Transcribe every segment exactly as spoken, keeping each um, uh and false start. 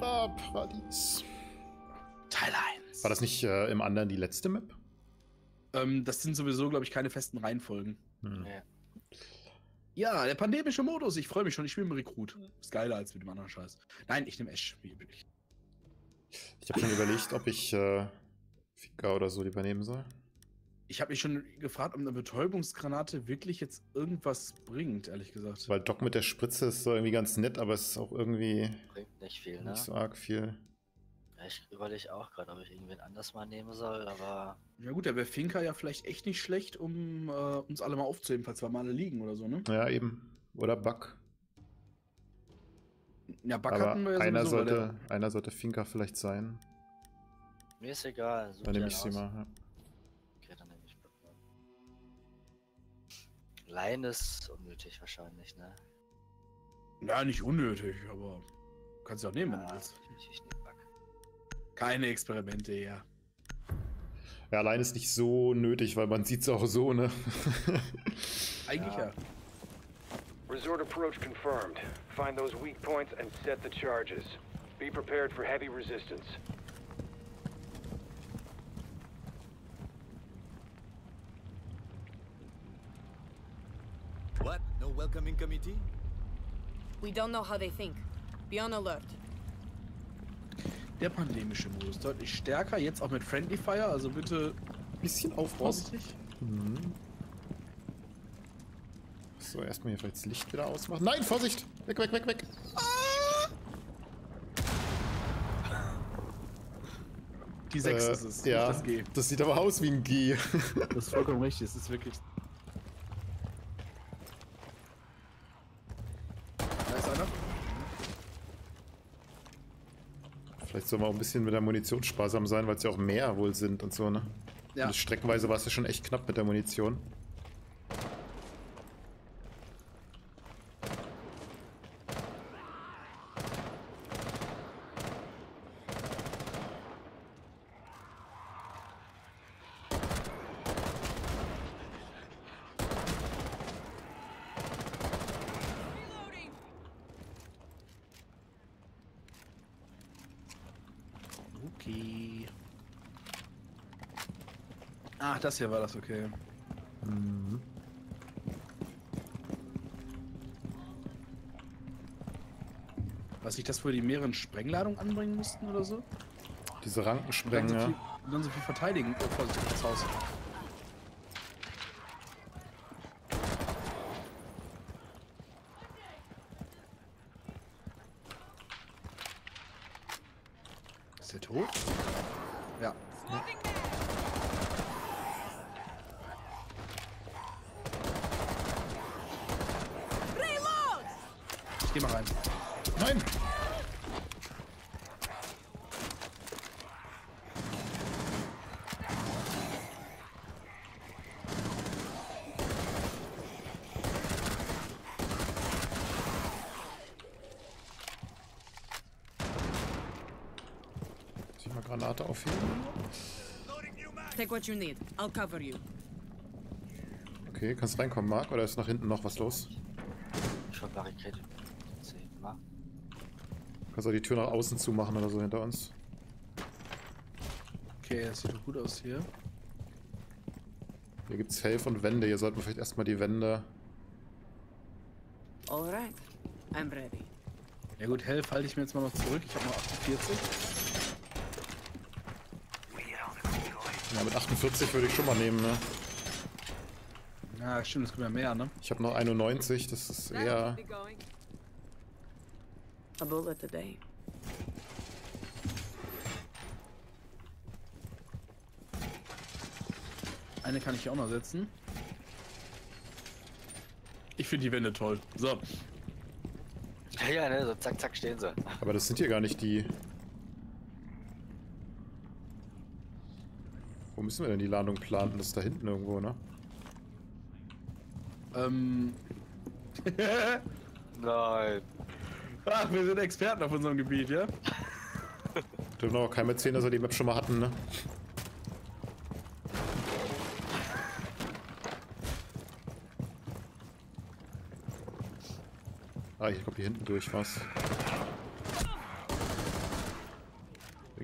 wir bei Paradies. Teil eins. War das nicht äh, im anderen die letzte Map? Ähm, das sind sowieso, glaube ich, keine festen Reihenfolgen. Hm. Ja. Ja, der pandemische Modus. Ich freue mich schon. Ich spiele mit Rekrut. Ist geiler als mit dem anderen Scheiß. Nein, ich nehme Ash. Wie üblich. Ich habe schon überlegt, ob ich äh, Fika oder so lieber nehmen soll. Ich habe mich schon gefragt, ob eine Betäubungsgranate wirklich jetzt irgendwas bringt, ehrlich gesagt. Weil Doc mit der Spritze ist so irgendwie ganz nett, aber es ist auch irgendwie bringt nicht viel, nicht ne? so arg viel. Ja, ich überlege auch gerade, ob ich irgendwen anders mal nehmen soll, aber... Ja gut, da wäre Finka ja vielleicht echt nicht schlecht, um äh, uns alle mal aufzuheben, falls wir mal alle liegen oder so, ne? Ja, eben. Oder Bug. Ja, Bug aber hatten wir ja einer sowieso, sollte, der... Einer sollte Finka vielleicht sein. Mir ist egal. Dann nehme ich sie mal, ja. Allein ist unnötig wahrscheinlich, ne? Ja, nicht unnötig, aber kannst du auch nehmen, ja, wenn du willst. Ich, ich nehm Back. Keine Experimente, ja. Ja, allein ist nicht so nötig, weil man sieht's auch so, ne? Eigentlich ja. ja. Resort Approach confirmed. Find those weak points and set the charges. Be prepared for heavy resistance. What? No welcoming committee? We don't know how they think. Be on alert. Der pandemische Modus deutlich stärker, jetzt auch mit Friendly Fire, also bitte ein bisschen aufpassen. Mhm. So, erstmal hier vielleicht das Licht wieder ausmachen. Nein, Vorsicht! Weg, weg, weg, weg! Ah! Die sechs äh, ist es, ja, nicht das G. Das sieht aber aus wie ein G. Das ist vollkommen richtig, es ist wirklich... Vielleicht soll man auch ein bisschen mit der Munition sparsam sein, weil es ja auch mehr wohl sind und so, ne? Ja. Und streckenweise war es ja schon echt knapp mit der Munition. Okay. Ach, das hier war das, okay. Mhm. Was ich das wohl die mehreren Sprengladungen anbringen mussten oder so? Diese Rankensprengen, ja. Und dann so viel verteidigen. Oh, vorsichtig, das Haus. Ist der tot? Ja. ja. Ich geh mal rein. Nein! Granate aufheben. Take what you need. I'll cover you. Okay, kannst reinkommen, Marc, oder ist nach hinten noch was los? Schon Barrikade. Kannst auch die Tür nach außen zumachen oder so hinter uns. Okay, das sieht doch gut aus hier. Hier gibt's Helf und Wände. Hier sollten wir vielleicht erstmal die Wände. Alright, I'm ready. Ja gut, Helf halte ich mir jetzt mal noch zurück. Ich habe noch achtundvierzig. Ja, mit achtundvierzig würde ich schon mal nehmen, ne? Ja, stimmt, es gibt ja mehr, ne? Ich habe noch einundneunzig, das ist eher... A bullet a day. Eine kann ich auch noch setzen. Ich finde die Wände toll. So. Ja, ja, ne? So zack, zack stehen sie. Aber das sind hier gar nicht die... Wo müssen wir denn die Landung planen? Das ist da hinten irgendwo, ne? Ähm... Nein. Ach, wir sind Experten auf unserem Gebiet, ja? Dürfen auch keinem erzählen, dass wir die Map schon mal hatten, ne? Ah, ich glaube hier hinten durch was.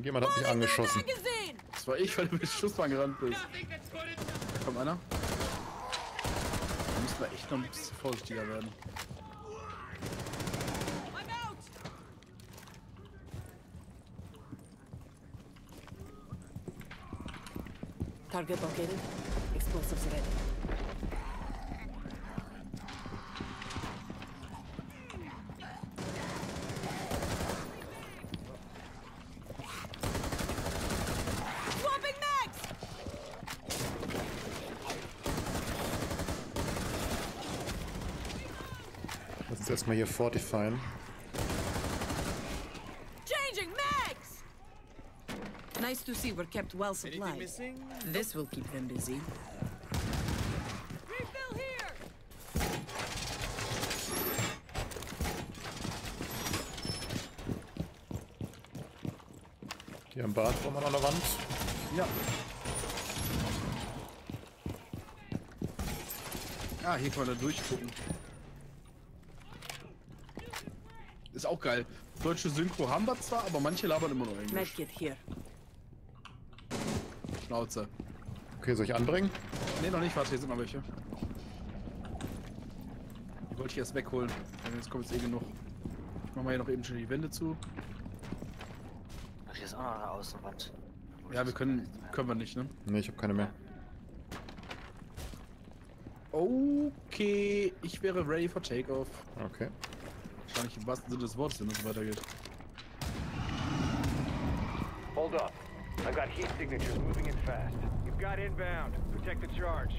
Jemand hat mich angeschossen. Das war ich, weil du mit dem Schussmann gerannt bist. Da kommt einer. Da müssen wir echt noch ein bisschen vorsichtiger werden. Target located. Explosives ready. Erstmal hier fortifizieren. Changing mags. Nice to see we're kept well supplied. This will keep them busy. Refill here. Hier am Bad wollen wir an der Wand. Ja. Ah, hier kann man da durchgucken. Ist auch geil. Deutsche Synchro haben wir zwar, aber manche labern immer noch Englisch. Schnauze. Okay, soll ich anbringen? Ne, noch nicht. Warte, hier sind noch welche. Die wollte ich erst wegholen. Jetzt kommt jetzt eh genug. Ich mach mal hier noch eben schon die Wände zu. Ach, hier ist auch noch eine Außenwand. Ja, wir können... können wir nicht, ne? Ne, ich habe keine mehr. Okay, ich wäre ready for Takeoff. Okay. Wahrscheinlich im wahrsten Sinne des Wortes, wenn es weitergeht. Hold up. I've got heat signatures moving in fast. You've got inbound. Protect the charge.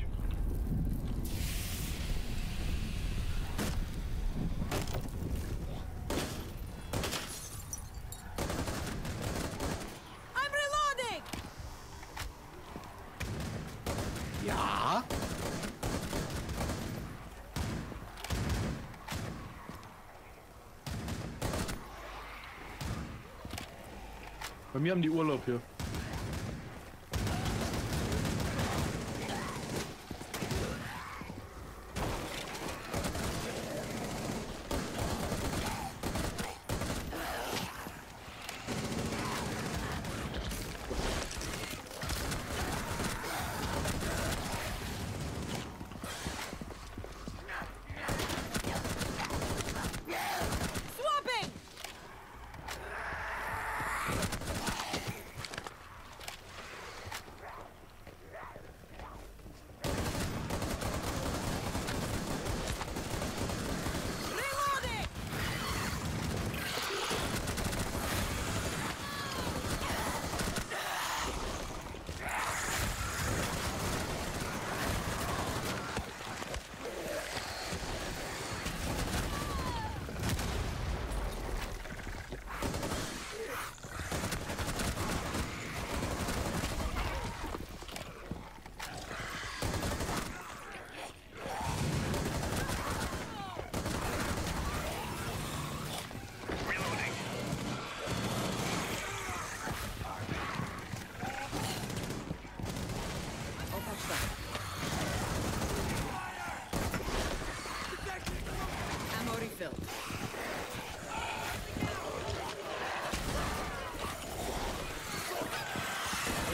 I'm reloading. Ja. Bei mir haben die Urlaub hier.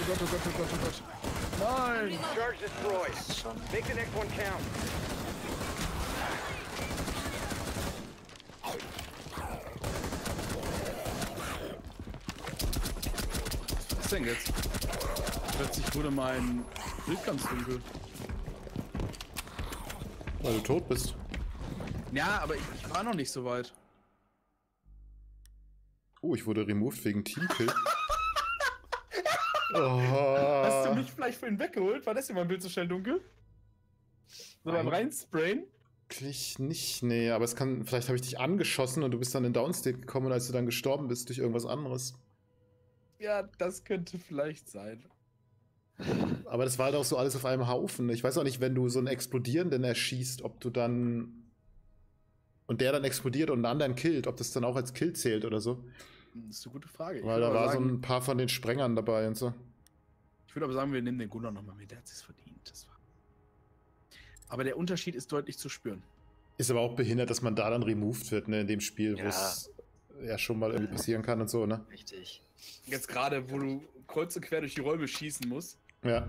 Oh Gott, oh Gott, oh Gott. Nein! Charge destroyed. Make the next one count. Was ist denn jetzt? Plötzlich wurde mein Bild ganz dunkel. Weil du tot bist. Ja, aber ich, ich war noch nicht so weit. Oh, ich wurde removed wegen Teamkill. Oh. Hast du mich vielleicht vorhin weggeholt? War das hier mein Bild so schnell dunkel? So beim Reinsprayen? Eigentlich nicht, nee, aber es kann. Vielleicht habe ich dich angeschossen und du bist dann in Downstate gekommen und als du dann gestorben bist durch irgendwas anderes. Ja, das könnte vielleicht sein. Aber das war doch so alles auf einem Haufen. Ich weiß auch nicht, wenn du so einen Explodierenden erschießt, ob du dann. Und der dann explodiert und einen anderen killt, ob das dann auch als Kill zählt oder so. Das ist eine gute Frage. Weil da war so ein paar von den Sprengern dabei und so. Ich würde aber sagen, wir nehmen den Gunnar nochmal mit, der hat es verdient. Das war... Aber der Unterschied ist deutlich zu spüren. Ist aber auch behindert, dass man da dann removed wird, ne, in dem Spiel, ja. Wo es ja schon mal irgendwie passieren kann und so, ne? Richtig. Jetzt gerade, wo du kreuz und quer durch die Räume schießen musst. Ja.